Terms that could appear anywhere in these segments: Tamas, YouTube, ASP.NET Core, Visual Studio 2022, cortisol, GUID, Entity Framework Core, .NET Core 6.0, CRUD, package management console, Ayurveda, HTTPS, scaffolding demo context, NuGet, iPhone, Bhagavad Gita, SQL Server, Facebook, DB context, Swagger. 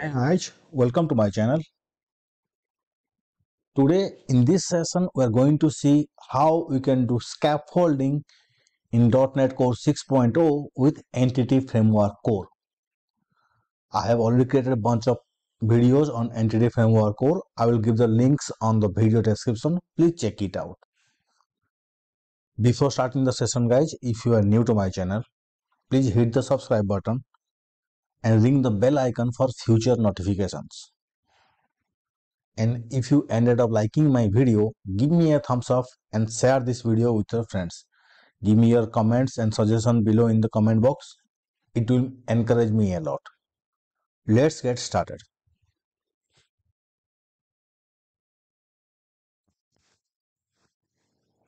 Hey, hi, welcome to my channel. Today in this session we are going to see how we can do scaffolding in .NET Core 6.0 with Entity Framework Core. I have already created a bunch of videos on Entity Framework Core. I will give the links on the video description. Please check it out. Before starting the session guys, if you are new to my channel, please hit the subscribe button and ring the bell icon for future notifications. And if you ended up liking my video, give me a thumbs up and share this video with your friends. Give me your comments and suggestions below in the comment box. It will encourage me a lot. Let's get started.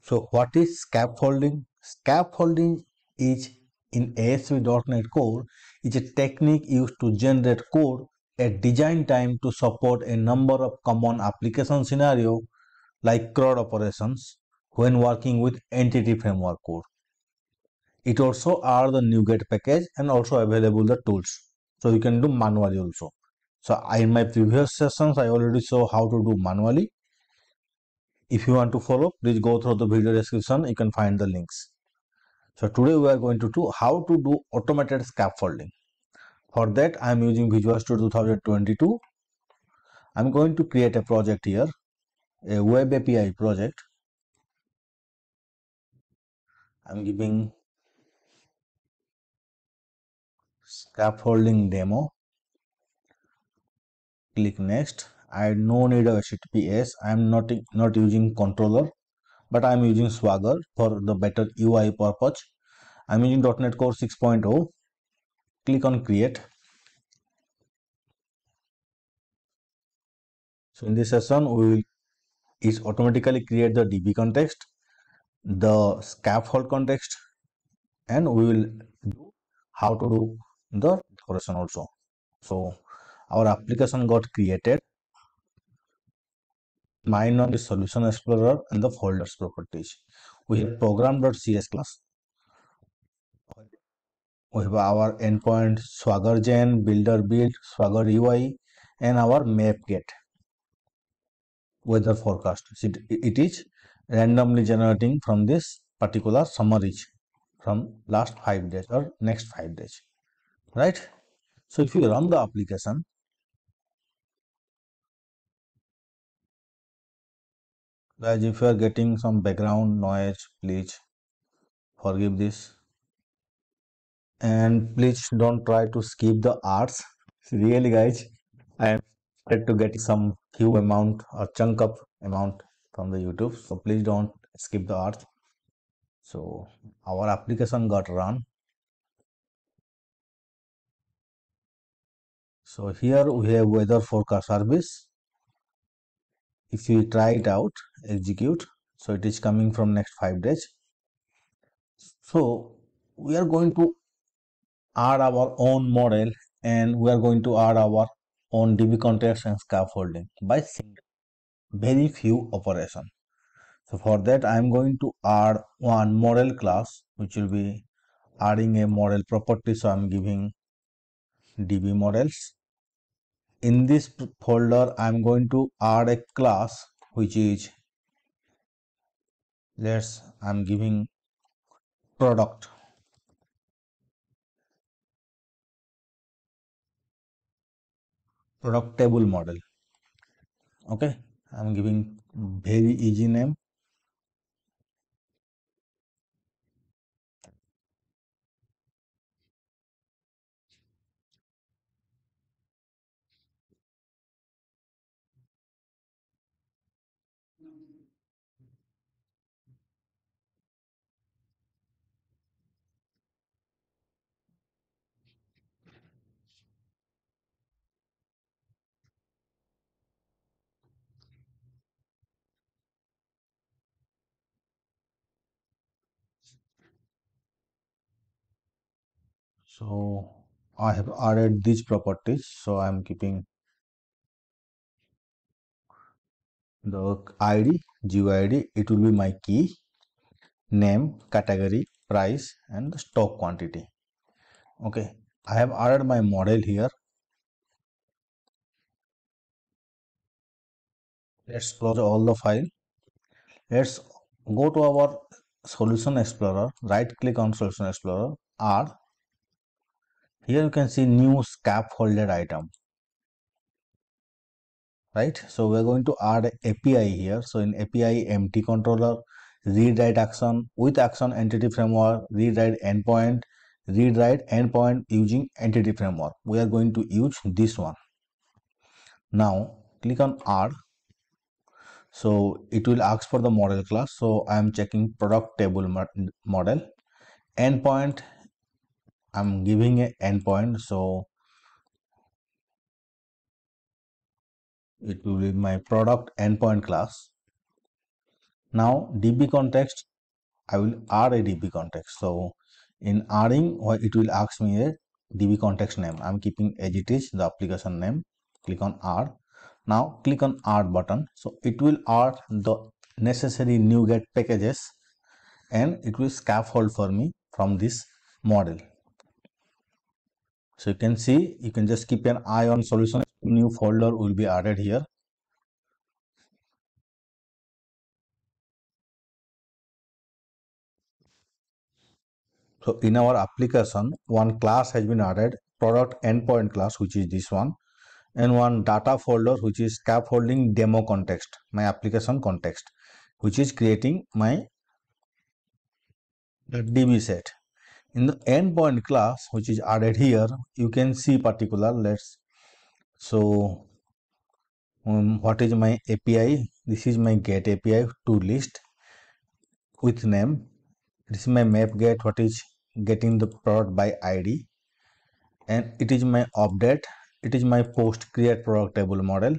So what is scaffolding? Scaffolding is in ASP.NET Core is a technique used to generate code at design time to support a number of common application scenarios like CRUD operations when working with Entity Framework Core. It also are the NuGet package and also available the tools, so you can do manually also. So in my previous sessions I already show how to do manually. If you want to follow, please go through the video description, you can find the links. So today we are going to do how to do automated scaffolding. For that I am using Visual Studio 2022. I am going to create a project here, a web API project. I am giving scaffolding demo. Click next. I no need of HTTPS. I am not using controller, but I am using Swagger for the better UI purpose. I am using .NET Core 6.0. Click on create. So in this session we will automatically create the DB context, the scaffold context, and we will do how to do the decoration also. So our application got created. Mine on the solution explorer and the folders properties. We have program.cs class. We have our endpoint Swagger gen, builder build, Swagger UI, and our map get weather forecast. It is randomly generating from this particular summaries from last 5 days or next 5 days, right? So if you run the application, guys, if you are getting some background noise, please forgive this, and please don't try to skip the ads. Really guys, I am expected to get some few amount or chunk of amount from the YouTube, so please don't skip the ads. So our application got run. So here we have weather forecast service. If you try it out, execute, so it is coming from next 5 days. So we are going to add our own model and we are going to add our own DB context and scaffolding by single very few operation. So for that I am going to add one model class, which will be adding a model property. So I am giving DB models. In this folder I am going to add a class which is, I am giving product. Product table model. Okay, I am giving very easy name. So I have added these properties, so I am keeping the ID, GUID, it will be my key, name, category, price, and the stock quantity. Okay, I have added my model here. Let's close all the file. Let's go to our Solution Explorer, right click on Solution Explorer, R. Here you can see new scaffolded item, right? So we're going to add API here. So in API, empty controller, read write action with action entity framework, read write endpoint using entity framework. We are going to use this one. Now click on R. So it will ask for the model class. So I am checking product table model. Endpoint, I'm giving an endpoint, so it will be my product endpoint class. Now DB context, I will add a DB context. So in adding, it will ask me a DB context name. I'm keeping as it is the application name. Click on R. Now click on add button. So it will add the necessary NuGet packages and it will scaffold for me from this model. So you can see, you can just keep an eye on solution. New folder will be added here. So in our application, one class has been added, product endpoint class, which is this one, and one data folder, which is scaffolding demo context, my application context, which is creating my DB set. In the endpoint class, which is added here, you can see particular. Let's so what is my API? This is my get API to list with name. This is my map get, what is getting the product by ID, and it is my update. It is my post create product table model.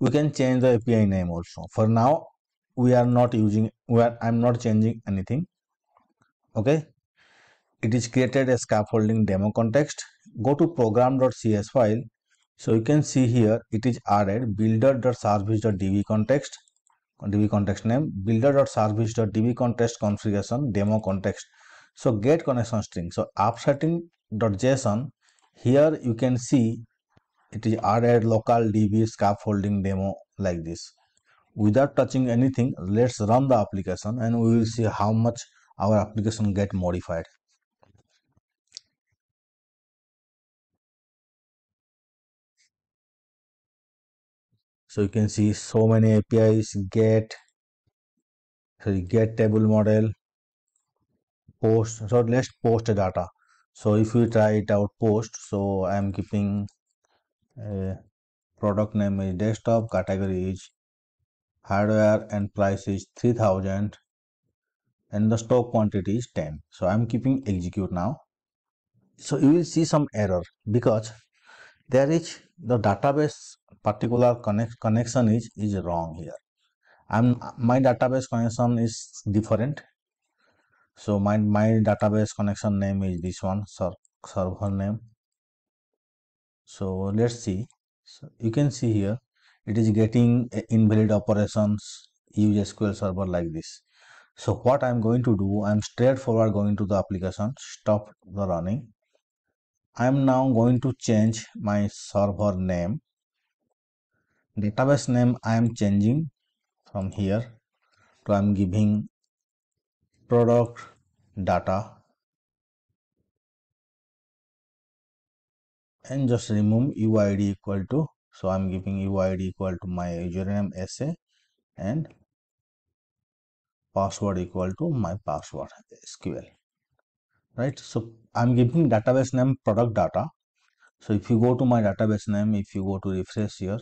We can change the API name also. For now, we are not using. I'm not changing anything. Okay. It is created a scaffolding demo context. Go to program.cs file. So you can see here it is added builder.service.db context, DB context name, builder.service.db context configuration demo context. So get connection string. So app setting.json. Here you can see it is added local DB scaffolding demo like this. Without touching anything, let's run the application and we will see how much our application get modified. So you can see so many APIs, get table model, post. So let's post the data. So if we try it out post, so I am keeping product name is desktop, category is hardware and price is 3000 and the stock quantity is 10. So I am keeping execute now. So you will see some error because there is the database particular connection is wrong here. My database connection is different. So my database connection name is this one, server name. So let's see. So you can see here it is getting invalid operations, use SQL Server like this. So what I'm going to do, I'm straightforward going to the application, stop the running. I'm now going to change my server name. Database name I am changing from here to I'm giving product data and just remove UID equal to, so I'm giving UID equal to my username SA and password equal to my password SQL, right? So I'm giving database name product data. So if you go to my database name, if you go to refresh here,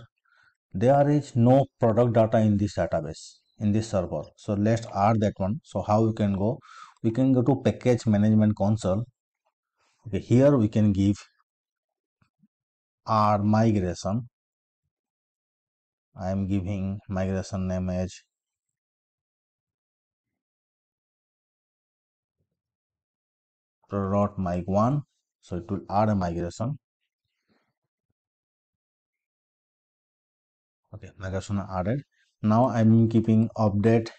there is no product data in this database, in this server. So let's add that one. So how we can go? We can go to package management console. Okay, here we can give our migration. I am giving migration name as product mig1. So it will add a migration. Okay, migration added. Now I'm keeping update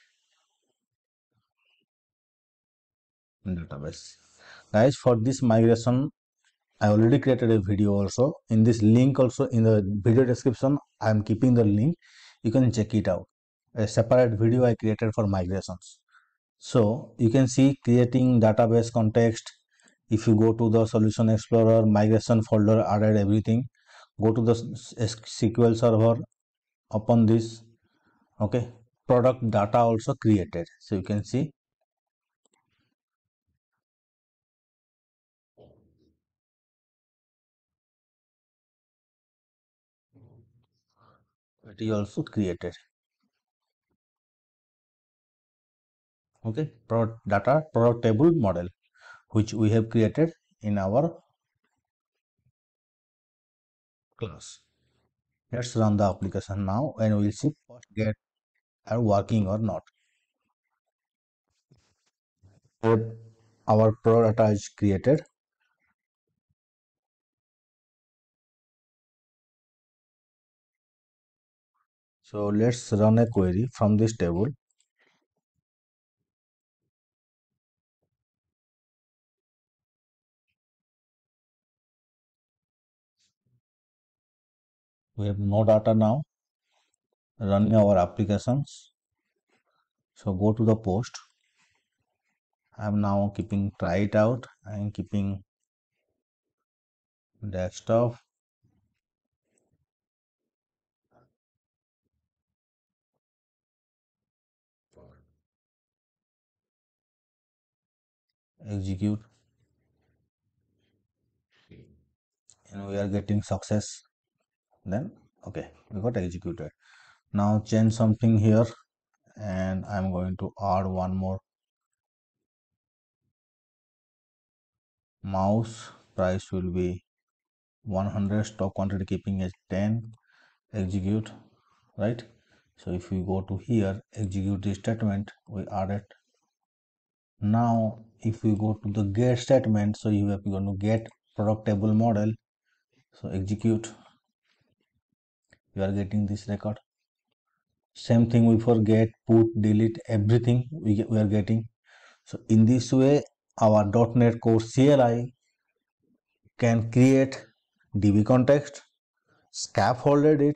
database. Guys, for this migration, I already created a video also. In this link also, in the video description, I'm keeping the link. you can check it out. A separate video I created for migrations. So you can see creating database context. If you go to the Solution Explorer, migration folder, added everything. Go to the SQL Server. Upon this, okay, product data also created. So you can see. It is also created. Okay, product data, product table model, which we have created in our class. Let's run the application now and we will see first get are working or not. Our product data is created. So let's run a query from this table. We have no data now. Running our applications. So go to the post. I am now keeping try it out. I am keeping desktop. Execute, and we are getting success. Then okay, we got executed. Now change something here, and I'm going to add one more mouse. Price will be 100, stock quantity keeping as 10. Execute, right? So if we go to here, execute this statement, we add it. Now if we go to the get statement, so you have going to get product table model. So execute, you are getting this record. Same thing we forget, put, delete, everything we are getting. So in this way our .NET Core CLI can create DB context, scaffolded it,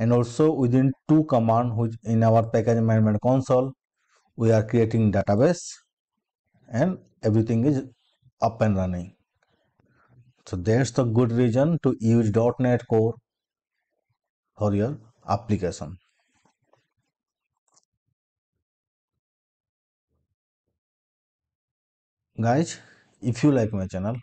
and also within two command, which in our package management console we are creating database, and everything is up and running. So there's the good reason to use .NET Core for your application. Guys, if you like my channel,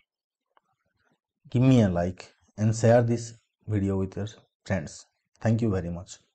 give me a like and share this video with your friends. Thank you very much.